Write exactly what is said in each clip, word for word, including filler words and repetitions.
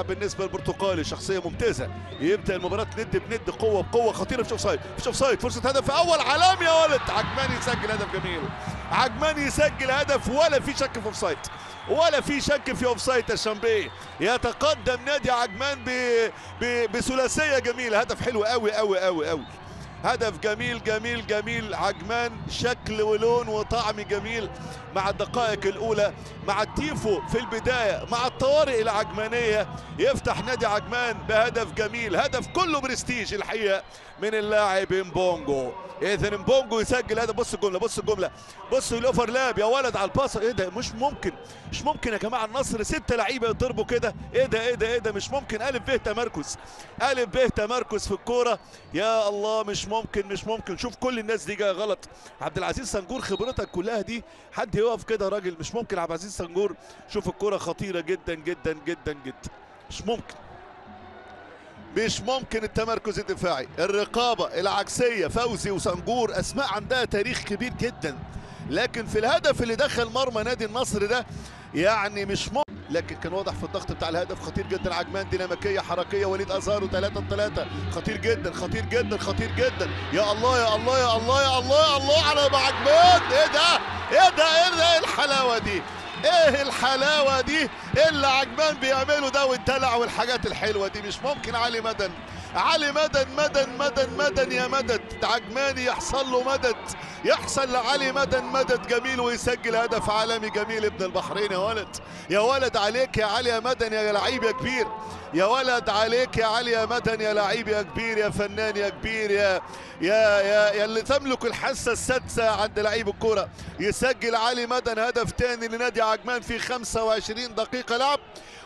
بالنسبه للبرتقالي شخصيه ممتازه، يبدا المباراه ند بند، قوه بقوه خطيره. مش اوف سايد، مش اوف سايد، فرصه هدف في اول علام يا ولد. عجمان يسجل هدف جميل، عجمان يسجل هدف ولا في شك في اوف سايد، ولا في شك في اوف سايد. الشامبيه يتقدم نادي عجمان ب... ب... بثلاثيه جميله، هدف حلو قوي قوي قوي قوي، هدف جميل جميل جميل. عجمان شكل ولون وطعم جميل مع الدقائق الأولى، مع التيفو في البداية، مع الطوارئ العجمانية، يفتح نادي عجمان بهدف جميل، هدف كله برستيج الحقيقة من اللاعب امبونجو. إذن امبونجو يسجل هدف. بص الجملة، بص الجملة، بص الأوفرلاب يا ولد على الباص. إيه ده؟ مش ممكن، مش ممكن يا جماعة. النصر ستة لعيبة يضربوا كده، إيه ده إيه ده إيه ده؟ مش ممكن. ألف ب تمركز، ألف ب تمركز في الكورة يا الله، مش ممكن مش ممكن. شوف كل الناس دي جايه غلط. عبد العزيز سنجور خبرتك كلها دي، حد يقف كده راجل؟ مش ممكن. عبد العزيز سنجور شوف الكرة خطيره جدا جدا جدا جدا. مش ممكن مش ممكن التمركز الدفاعي، الرقابه العكسيه. فوزي وسنجور اسماء عندها تاريخ كبير جدا، لكن في الهدف اللي دخل مرمى نادي النصر ده يعني مش ممكن. لكن كان واضح في الضغط بتاع الهدف، خطير جدا. عجمان ديناميكيه حركيه. وليد ازارو ثلاثة ثلاثة، خطير جدا خطير جدا خطير جدا. يا الله يا الله يا الله يا الله يا الله على عجمان. ايه ده ايه ده ايه ده؟ ايه الحلاوه دي؟ ايه الحلاوه دي اللي عجمان بيعمله ده، والدلع والحاجات الحلوه دي؟ مش ممكن. علي مدن، علي مدن مدن مدن مدن يا مدد. عجماني يحصل له مدد، يحصل لعلي مدن مدد جميل، ويسجل هدف عالمي جميل. ابن البحرين يا ولد، يا ولد عليك يا علي يا مدن يا لعيب يا كبير. يا ولد عليك يا علي يا مدن يا لعيب يا كبير، يا فنان يا كبير، يا يا يا, يا اللي تملك الحاسه السادسه عند لعيب الكوره. يسجل علي مدن هدف ثاني لنادي عجمان في خمسة وعشرين دقيقه لعب،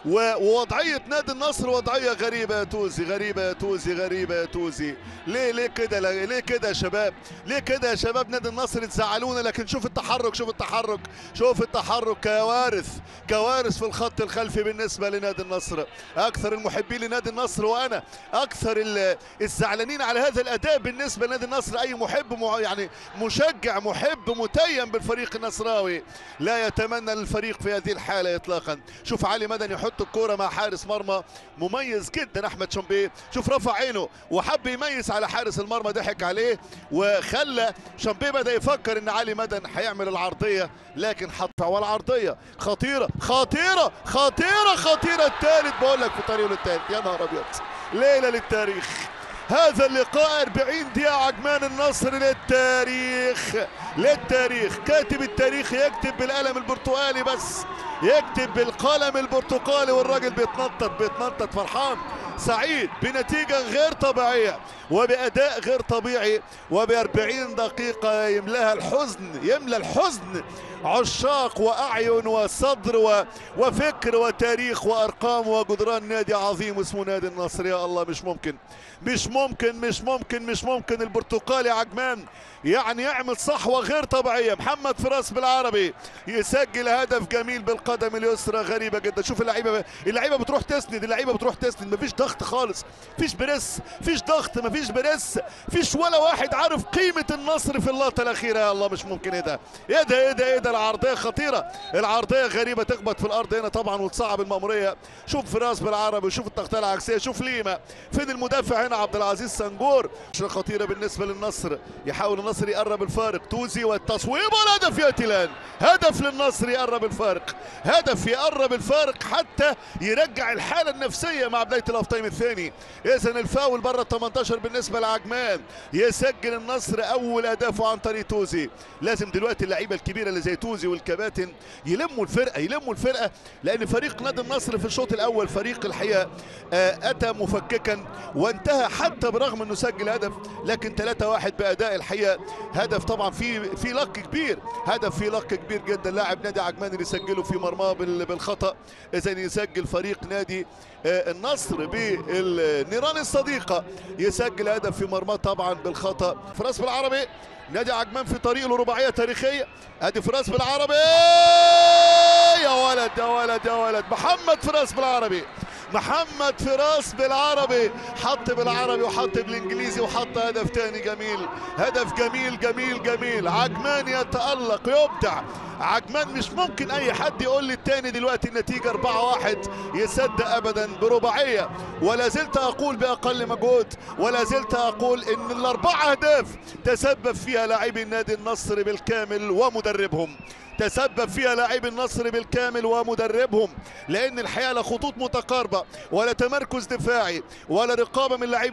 ووضعيه نادي النصر وضعيه غريبه يا توزي، غريبه يا توزي، غريبه يا توزي. ليه ليه كده ليه كده يا شباب؟ ليه كده يا شباب؟ نادي النصر تزعلونا، لكن شوف التحرك، شوف التحرك، شوف التحرك. كوارث كوارث في الخط الخلفي بالنسبه لنادي النصر. اكثر المحبين لنادي النصر، وانا اكثر الزعلانين على هذا الاداء بالنسبه لنادي النصر. اي محب يعني مشجع محب متيم بالفريق النصراوي لا يتمنى الفريق في هذه الحاله اطلاقا. شوف علي مدن يحط الكوره مع حارس مرمى مميز جدا احمد شامبيه. شوف رفع عينه وحب يميز على حارس المرمى، ضحك عليه وخلى شامبيه بدا يفكر ان علي مدن هيعمل العرضيه، لكن حط. والعرضيه خطيره خطيره خطيره خطيره. الثالث بقول لك في طريق للتاريخ. يا نهار ابيض، ليله للتاريخ. هذا اللقاء أربعين دقيقه عجمان النصر للتاريخ، للتاريخ. كاتب التاريخ يكتب بالقلم البرتقالي، بس يكتب بالقلم البرتقالي. والراجل بيتنطط بيتنطط فرحان سعيد بنتيجه غير طبيعيه وباداء غير طبيعي، وبأربعين دقيقه يملاها الحزن، يملى الحزن عشاق واعين وصدر و... وفكر وتاريخ وارقام وجدران نادي عظيم اسمه نادي النصر. يا الله مش ممكن مش ممكن مش ممكن مش ممكن. البرتقالي عجمان يعني يعمل صحوه غير طبيعيه. محمد فراس بالعربي يسجل هدف جميل بالقدم اليسرى، غريبه جدا. شوف اللعيبه اللعيبه بتروح تسند، اللعيبه بتروح تسند، مفيش ضغط خالص، مفيش بريس، مفيش ضغط، مفيش بريس، مفيش ولا واحد عارف قيمه النصر في اللقطه الاخيره. يا الله مش ممكن. ايه ده ايه ده ايه ده ايه ده؟ العرضيه خطيره، العرضيه غريبه، تخبط في الارض هنا طبعا وتصعب المأموريه. شوف فراس بالعربي، شوف التغطيه العكسيه، شوف ليما فين المدافع هنا عبد العزيز سنجور. خطيره بالنسبه للنصر، يحاول النصر يقرب الفارق. توزي والتصويب والهدف يا تيلان، هدف للنصر يقرب الفارق، هدف يقرب الفارق حتى يرجع الحاله النفسيه مع بدايه الاوف تايم الثاني. اذا الفاول بره ال ثمانية عشر بالنسبه لعجمان. يسجل النصر اول اهدافه عن طريق توزي. لازم دلوقتي اللعيبه الكبيره اللي زي توزي والكباتن يلموا الفرقه، يلموا الفرقه، لان فريق نادي النصر في الشوط الاول فريق الحقيقه اتى مفككا وانتهى، حتى برغم انه سجل هدف، لكن ثلاثة واحد باداء الحقيقه. هدف طبعا في في لك كبير، هدف في لك كبير جدا. لاعب نادي عجمان اللي سجله في مرماه بالخطا. اذا يسجل فريق نادي النصر بالنيران الصديقه، يسجل هدف في مرماه طبعا بالخطا. فراس بالعربي، نادي عجمان في طريقه لرباعيه تاريخيه. ادي فراس بالعربي يا ولد يا ولد يا ولد، محمد فراس بالعربي محمد فراس بالعربي، حط بالعربي وحط بالانجليزي وحط هدف تاني جميل، هدف جميل جميل جميل. عجمان يتألق يبدع، عجمان مش ممكن اي حد يقول لي التاني دلوقتي النتيجه أربعة واحد يصدق ابدا برباعيه. ولا زلت اقول باقل مجهود، ولا زلت اقول ان الاربع اهداف تسبب فيها لاعبي نادي النصر بالكامل ومدربهم، تسبب فيها لاعبي النصر بالكامل ومدربهم، لان الحقيقه لا خطوط متقاربه ولا تمركز دفاعي ولا رقابه من لاعبي